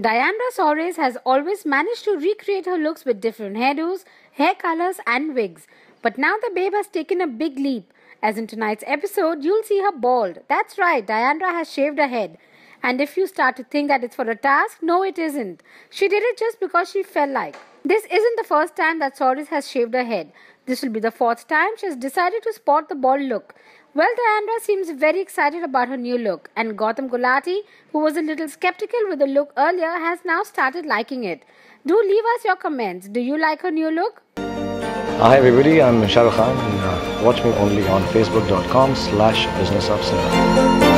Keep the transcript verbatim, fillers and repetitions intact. Diandra Soares has always managed to recreate her looks with different hairdos, hair colors and wigs. But now the babe has taken a big leap. As in tonight's episode, you'll see her bald. That's right, Diandra has shaved her head. And if you start to think that it's for a task, no it isn't. She did it just because she felt like. This isn't the first time that Soares has shaved her head. This will be the fourth time she has decided to sport the bald look. Well, Diandra seems very excited about her new look, and Gautam Gulati, who was a little skeptical with the look earlier, has now started liking it. Do leave us your comments. Do you like her new look? Hi everybody, I'm Shah Rukh Khan. Watch me only on facebook dot com slash business upside.